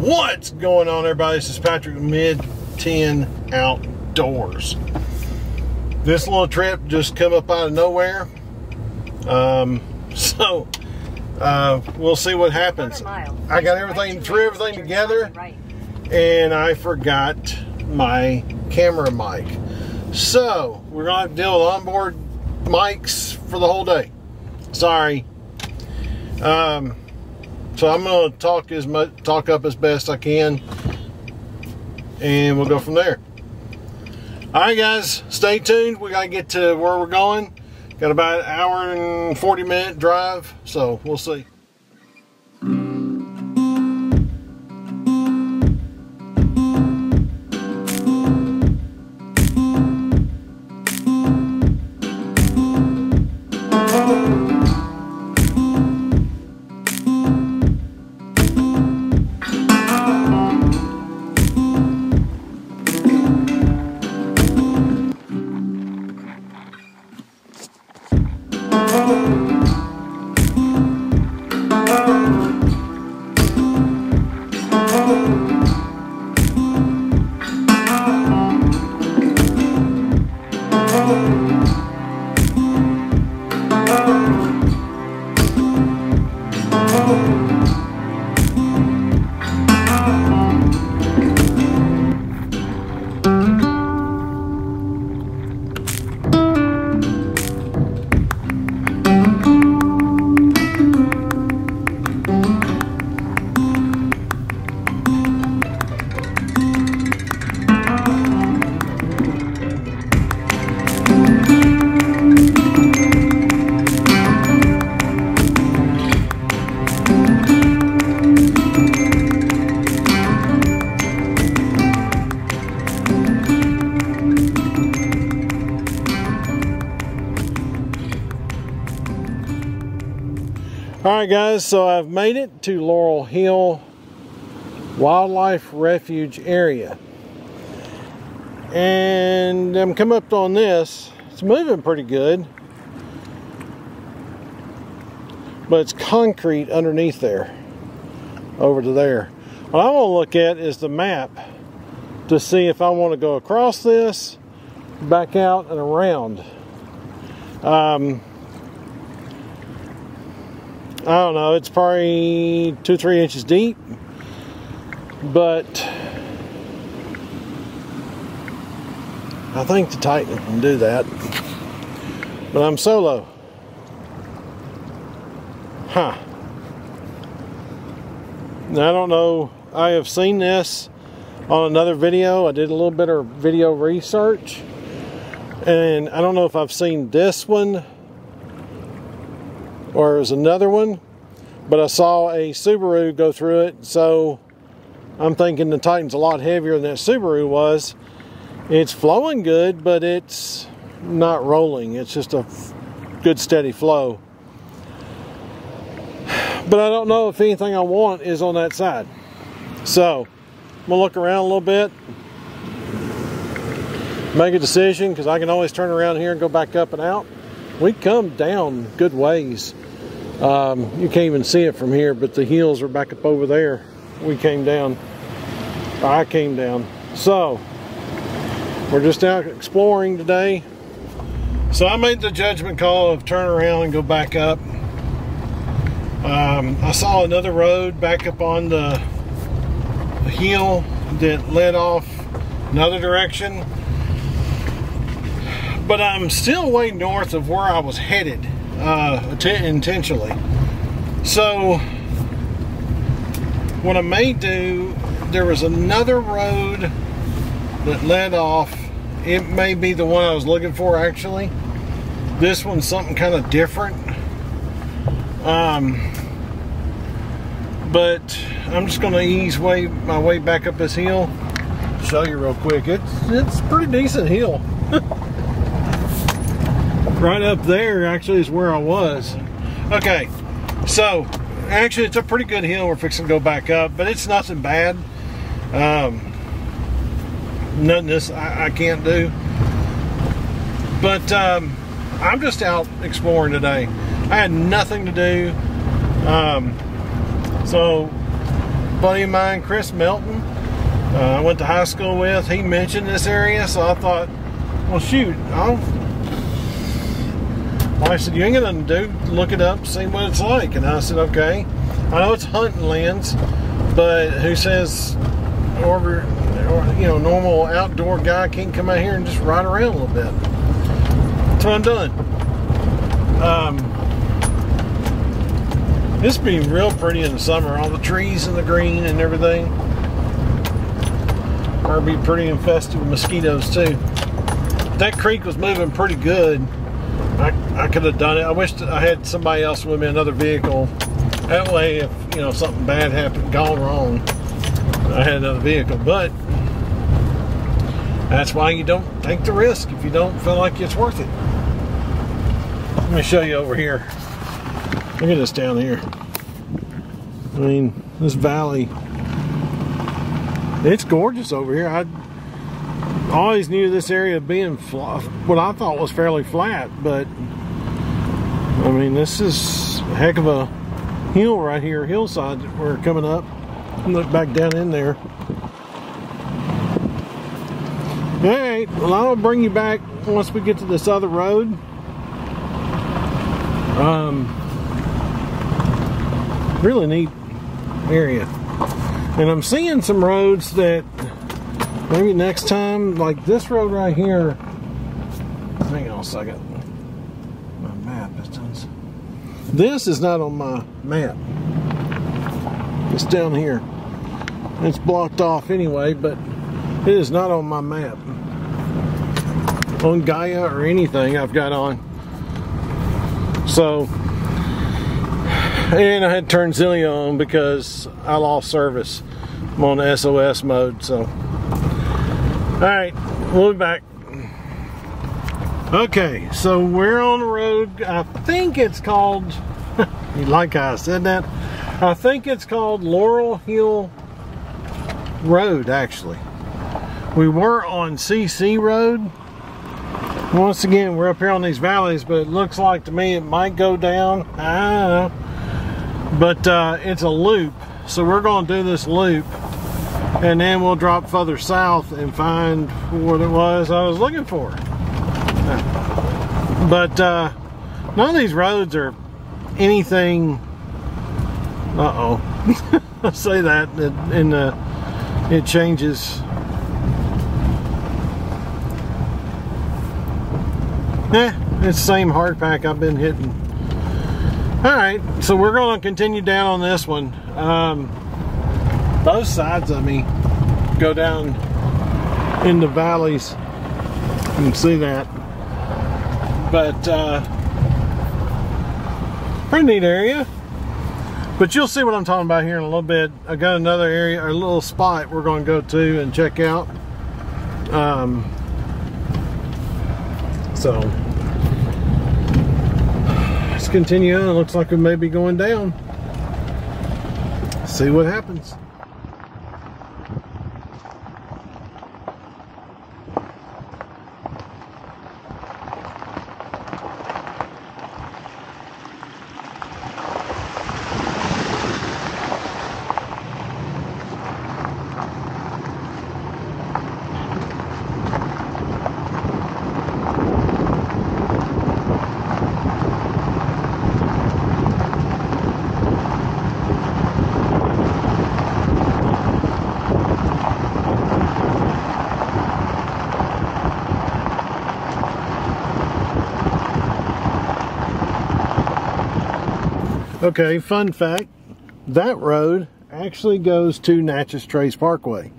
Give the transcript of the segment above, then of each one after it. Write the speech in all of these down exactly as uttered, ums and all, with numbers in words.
What's going on, everybody? This is Patrick Mid T N Outdoors. This little trip just come up out of nowhere. Um, so uh, we'll see what happens. I got everything, threw everything together, and I forgot my camera mic. So we're gonna have to deal with onboard mics for the whole day. Sorry. Um, so I'm gonna talk as much, talk up as best I can, and we'll go from there. All right, guys, stay tuned. We gotta get to where we're going. Got about an hour and forty minute drive, so we'll see. All right, guys, so I've made it to Laurel Hill Wildlife Refuge Area, and I'm coming up on this. It's moving pretty good, but it's concrete underneath there, over to there. What I want to look at is the map to see if I want to go across this, back out and around. Um, I don't know, it's probably two, three inches deep, but I think the Titan can do that. But I'm solo. Huh. Now, I don't know, I have seen this on another video. I did a little bit of video research, and I don't know if I've seen this one or is another one, but I saw a Subaru go through it, so I'm thinking the Titan's a lot heavier than that Subaru was. It's flowing good, but it's not rolling. It's just a good steady flow. But I don't know if anything I want is on that side. So I'm gonna look around a little bit, make a decision, because I can always turn around here and go back up and out. We come down good ways. Um, you can't even see it from here, but the hills are back up over there. We came down, I came down. So we're just out exploring today. So I made the judgment call of turn around and go back up. Um, I saw another road back up on the, the hill that led off another direction. But I'm still way north of where I was headed, uh, intentionally. So what I may do, there was another road that led off. It may be the one I was looking for, actually. This one's something kind of different. Um, but I'm just gonna ease way my way back up this hill. Show you real quick. It's, it's a pretty decent hill. Right up there, actually, is where I was. Okay, so actually, it's a pretty good hill we're fixing to go back up, but it's nothing bad. Um, nothing this I, I can't do. But um, I'm just out exploring today. I had nothing to do, um, so buddy of mine, Chris Melton, uh, I went to high school with. He mentioned this area, so I thought, well, shoot, I'll. I said, you ain't got nothing to do. Look it up, see what it's like. And I said, okay. I know it's hunting lands, but who says, or, or you know, normal outdoor guy can't come out here and just ride around a little bit. That's what I'm doing. Um, this would be real pretty in the summer. All the trees and the green and everything. Or it'd be pretty infested with mosquitoes too. That creek was moving pretty good. I, I could have done it. I wish I had somebody else with me, another vehicle. That way, if you know something bad happened, gone wrong, I had another vehicle. But that's why you don't take the risk if you don't feel like it's worth it. Let me show you over here. Look at this down here. I mean, this valley. It's gorgeous over here. I always knew this area being fl- what I thought was fairly flat, but I mean, this is a heck of a hill right here, hillside that we're coming up. Look back down in there. Alright, well, I'll bring you back once we get to this other road. Um, really neat area. And I'm seeing some roads that maybe next time, like this road right here. Hang on a second. My map is done. This is not on my map. It's down here. It's blocked off anyway, but it is not on my map. On Gaia or anything I've got on. So, and I had to turn Zillia on because I lost service. I'm on S O S mode, so. Alright, we'll be back. Okay, so we're on the road. I think it's called, like I said that, I think it's called Laurel Hill Road, actually. We were on C C Road. Once again, we're up here on these valleys, but it looks like to me it might go down. I don't know. But uh, it's a loop, so we're going to do this loop. And then we'll drop further south and find what it was I was looking for. But uh, none of these roads are anything. Uh-oh. I say that and uh, it changes. Eh, it's the same hard pack I've been hitting. Alright, so we're going to continue down on this one. Um, Both sides of me go down in the valleys. You can see that. But, uh, pretty neat area. But you'll see what I'm talking about here in a little bit. I got another area, a little spot we're going to go to and check out. Um, so, let's continue on. It looks like we may be going down. See what happens. Okay, fun fact, that road actually goes to Natchez Trace Parkway.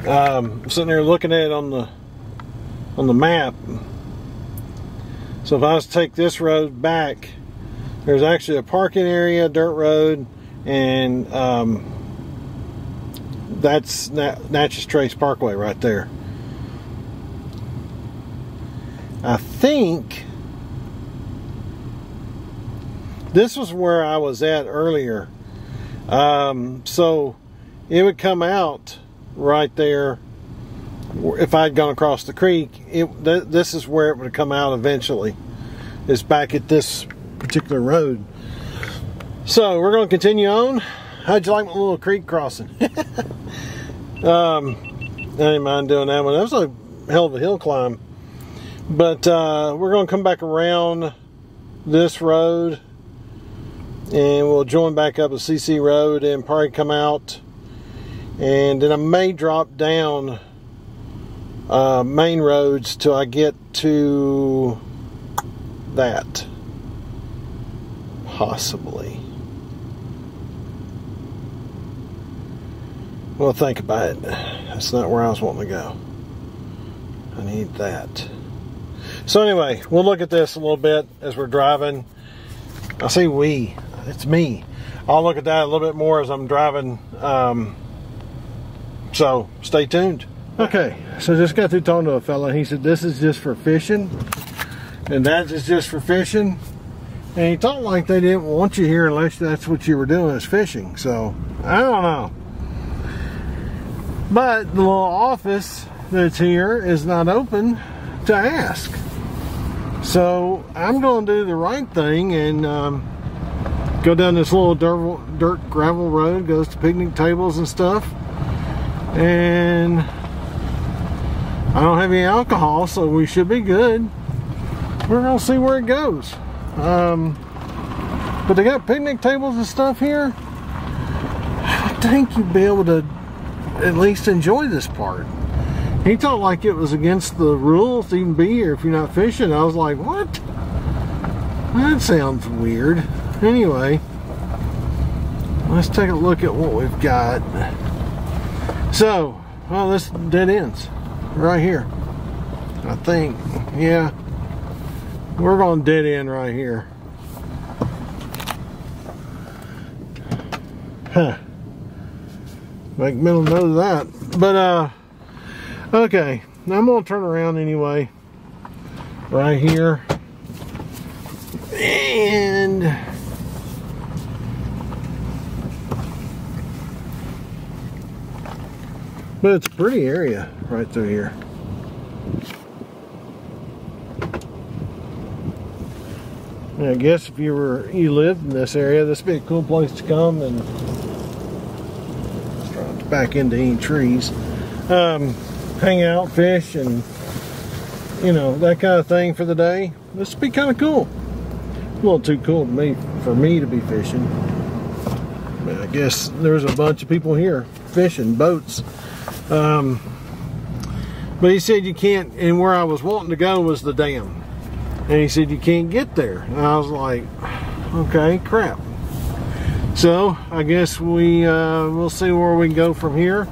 Um, I'm sitting there looking at it on the, on the map. So if I was to take this road back, there's actually a parking area, dirt road, and um, that's Nat Natchez Trace Parkway right there. I think this was where I was at earlier. Um, so it would come out right there. If I had gone across the creek, it, th this is where it would come out eventually. It's back at this particular road. So we're going to continue on. How'd you like my little creek crossing? um, I didn't mind doing that one. That was a hell of a hill climb. But uh, we're going to come back around this road, and we'll join back up with C C Road and probably come out. And then I may drop down uh, main roads till I get to that. Possibly. Well, think about it. That's not where I was wanting to go. I need that. So anyway, we'll look at this a little bit as we're driving. I say we. It's me. I'll look at that a little bit more as I'm driving. Um, so stay tuned. Okay, so just got through talking to a fella. He said this is just for fishing, and that is just for fishing. And he talked like they didn't want you here unless that's what you were doing is fishing. So I don't know. But the little office that's here is not open to ask. So I'm going to do the right thing and um, go down this little dirt, dirt gravel road, goes to picnic tables and stuff. And I don't have any alcohol, so we should be good. We're going to see where it goes. Um, but they got picnic tables and stuff here. I think you'd be able to at least enjoy this part. He talked like it was against the rules to even be here if you're not fishing. I was like, what? That sounds weird. Anyway, let's take a look at what we've got. So, well, this dead ends right here, I think. Yeah, we're going dead end right here. Huh. Make mental note of that. But, uh, okay. Now I'm going to turn around anyway. Right here. And but it's a pretty area right through here. And I guess if you were you lived in this area, this would be a cool place to come and back into eating trees, um, hang out, fish, and you know, that kind of thing for the day. This would be kind of cool. A little too cool to me for me to be fishing. But I guess there's a bunch of people here fishing boats. Um, but he said you can't. And where I was wanting to go was the dam, and he said you can't get there. And I was like, okay, crap. So I guess we uh, we'll see where we can go from here,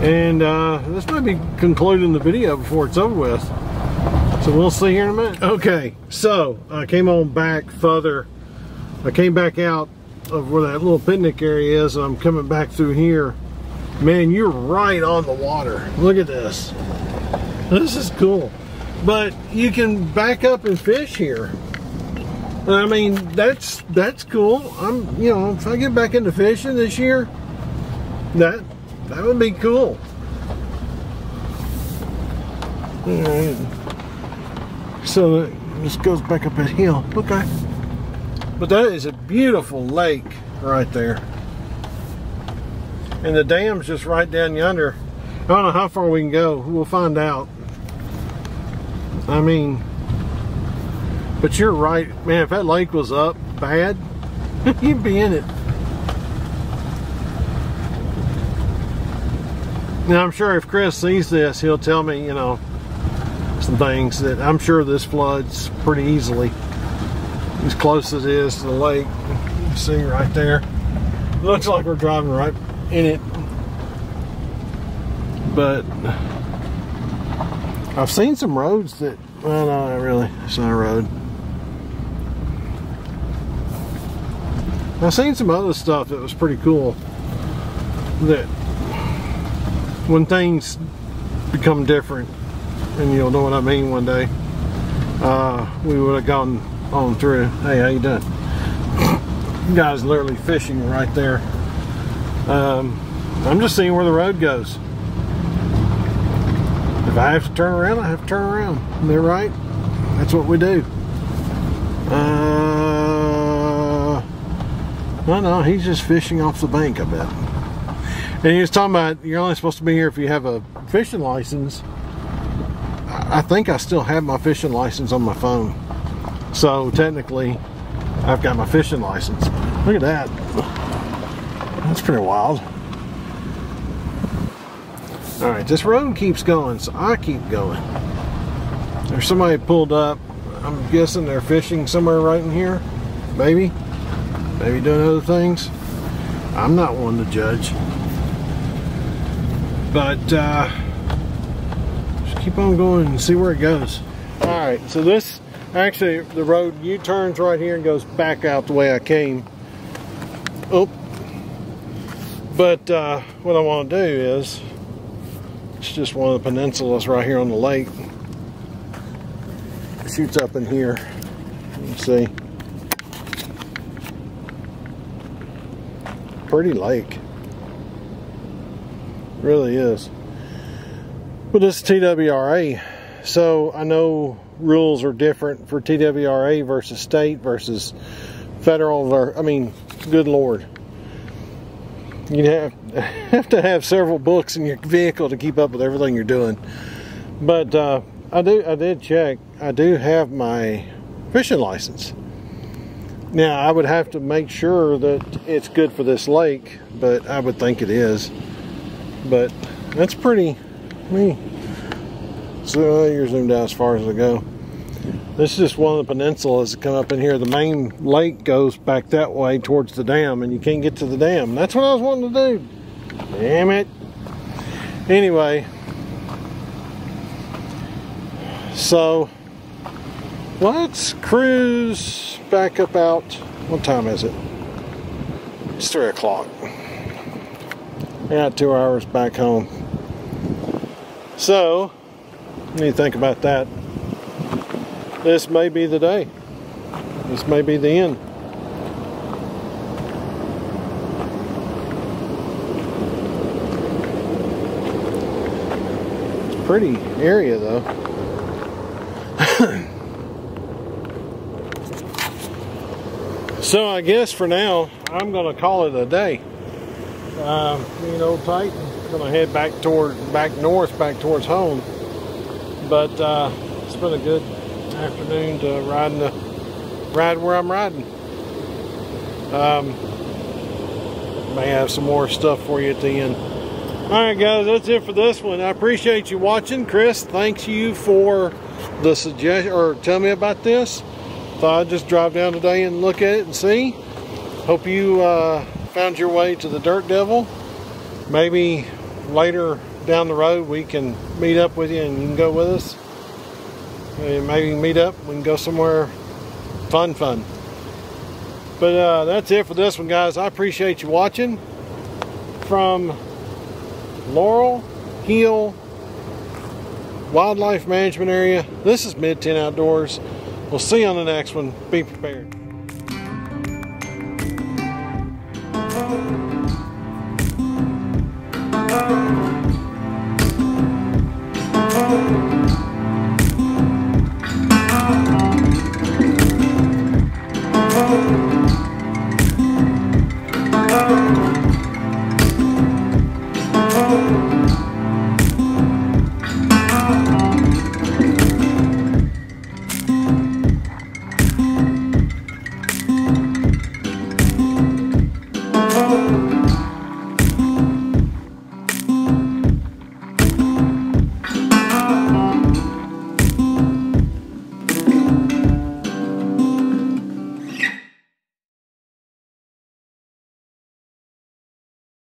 and uh, this might be concluding the video before it's over with. So we'll see here in a minute. Okay, so I came on back further. I came back out of where that little picnic area is, and I'm coming back through here. Man, you're right on the water. Look at this. This is cool. But you can back up and fish here. I mean, that's that's cool. I'm, you know, if I get back into fishing this year, that that would be cool. All right. So this goes back up that hill. Okay. But that is a beautiful lake right there, and the dam's just right down yonder. I don't know how far we can go. We'll find out. I mean. But you're right, man, if that lake was up bad, you'd be in it. Now, I'm sure if Chris sees this, he'll tell me, you know, some things that I'm sure this floods pretty easily. As close as it is to the lake. You can see right there. Looks like we're driving right in it. But I've seen some roads that, well, no, not really. It's not a road. I've seen some other stuff that was pretty cool, that when things become different, and you'll know what I mean one day, uh, we would have gone on through. Hey, how you doing? You guys literally fishing right there. Um, I'm just seeing where the road goes. If I have to turn around, I have to turn around. They're right. That's what we do. Uh, No, no, he's just fishing off the bank, I bet. And he was talking about you're only supposed to be here if you have a fishing license. I think I still have my fishing license on my phone. So technically, I've got my fishing license. Look at that. That's pretty wild. Alright, this road keeps going, so I keep going. There's somebody pulled up. I'm guessing they're fishing somewhere right in here. Maybe. Maybe doing other things. I'm not one to judge. But, uh, just keep on going and see where it goes. Alright, so this, actually, the road U-turns right here and goes back out the way I came. Oh. But, uh, what I want to do is, it's just one of the peninsulas right here on the lake. It shoots up in here. You can see. Pretty lake. Really is. But this is T W R A. So I know rules are different for T W R A versus state versus federal. Or, I mean, good Lord. You have, have to have several books in your vehicle to keep up with everything you're doing. But uh, I do, I did check. I do have my fishing license. Now I would have to make sure that it's good for this lake, but I would think it is. But that's pretty. I mean, so you're zoomed out as far as I go. This is just one of the peninsulas that come up in here. The main lake goes back that way towards the dam, and you can't get to the dam. That's what I was wanting to do. Damn it. Anyway. So, let's cruise back up out. What time is it? It's three o'clock. Yeah, two hours back home. So, you need to think about that. This may be the day. This may be the end. It's a pretty area though. So I guess for now, I'm gonna call it a day. Um, you know, Titan, gonna head back toward, back north, back towards home. But uh, it's been a good afternoon to riding the ride where I'm riding. Um, may have some more stuff for you at the end. Alright guys, that's it for this one. I appreciate you watching. Chris, thanks you for the suggestion or tell me about this. Thought I'd just drive down today and look at it and see. Hope you uh, found your way to the Dirt Devil. Maybe later down the road we can meet up with you and you can go with us. Maybe meet up, we can go somewhere fun fun. But uh, that's it for this one guys. I appreciate you watching from Laurel Hill Wildlife Management Area. This is Mid T N Outdoors. We'll see you on the next one. Be prepared. Oh,